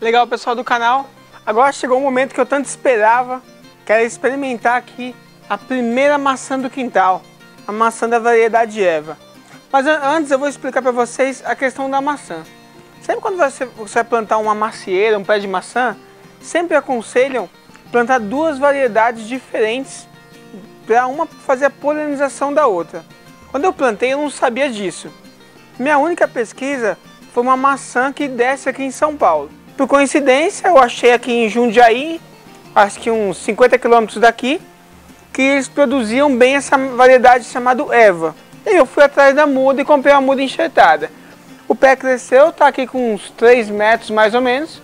Legal, pessoal do canal, agora chegou o momento que eu tanto esperava, que era experimentar aqui a primeira maçã do quintal, a maçã da variedade Eva. Mas antes eu vou explicar para vocês a questão da maçã. Sempre quando você vai plantar uma macieira, um pé de maçã, sempre aconselham plantar duas variedades diferentes para uma fazer a polinização da outra. Quando eu plantei eu não sabia disso. Minha única pesquisa foi uma maçã que desce aqui em São Paulo. Por coincidência, eu achei aqui em Jundiaí, acho que uns 50 quilômetros daqui, que eles produziam bem essa variedade chamada Eva. E eu fui atrás da muda e comprei uma muda enxertada. O pé cresceu, está aqui com uns 3 metros mais ou menos.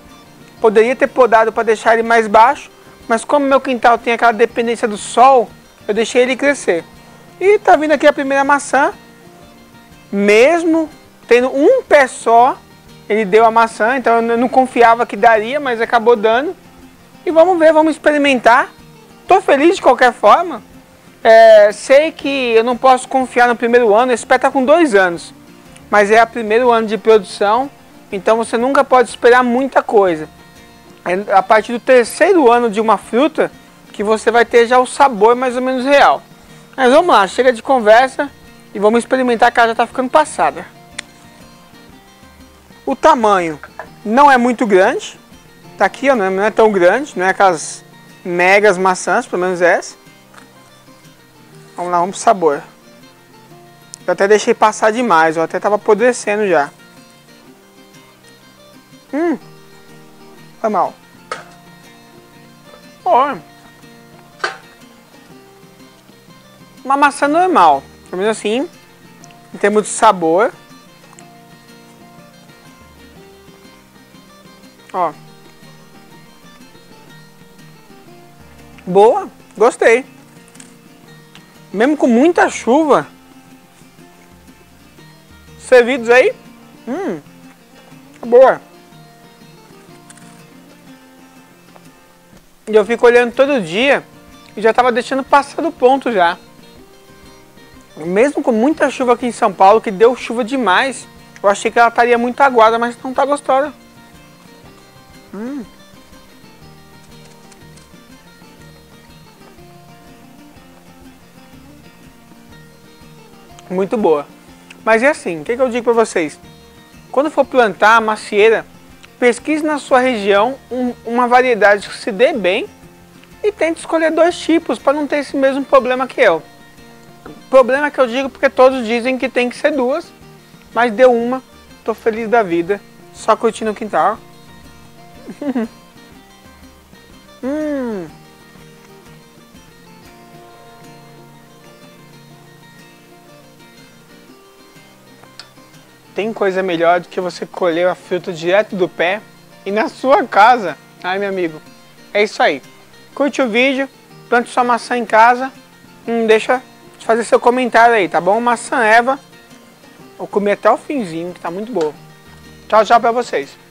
Poderia ter podado para deixar ele mais baixo, mas como meu quintal tem aquela dependência do sol, eu deixei ele crescer. E está vindo aqui a primeira maçã, mesmo tendo um pé só. Ele deu a maçã, então eu não confiava que daria, mas acabou dando. E vamos ver, vamos experimentar. Tô feliz de qualquer forma. Sei que eu não posso confiar no primeiro ano, esse pé tá com 2 anos. Mas é o primeiro ano de produção, então você nunca pode esperar muita coisa. É a partir do 3º ano de uma fruta que você vai ter já o sabor mais ou menos real. Mas vamos lá, chega de conversa e vamos experimentar, que ela já tá ficando passada. O tamanho não é muito grande, tá aqui, ó, não é tão grande, não é aquelas megas maçãs, pelo menos essa. Vamos lá, vamos pro sabor. Eu até deixei passar demais, ó, até tava apodrecendo já. Foi mal. Ó, uma maçã normal, pelo menos assim, em termos de sabor. Ó, boa, gostei. Mesmo com muita chuva, servidos aí, boa. E eu fico olhando todo dia e já tava deixando passar do ponto já. Mesmo com muita chuva aqui em São Paulo, que deu chuva demais, eu achei que ela estaria muito aguada, mas não tá gostosa. Muito boa. Mas é assim, o que eu digo para vocês? Quando for plantar a macieira, pesquise na sua região uma variedade que se dê bem e tente escolher 2 tipos para não ter esse mesmo problema que eu. Problema que eu digo porque todos dizem que tem que ser 2, mas deu uma, tô feliz da vida, só curtindo o quintal. Tem coisa melhor do que você colher a fruta direto do pé e na sua casa. Ai, meu amigo, é isso aí. Curte o vídeo, plante sua maçã em casa, deixa de fazer seu comentário aí, tá bom? Maçã Eva, vou comer até o finzinho, que tá muito boa. Tchau, tchau pra vocês.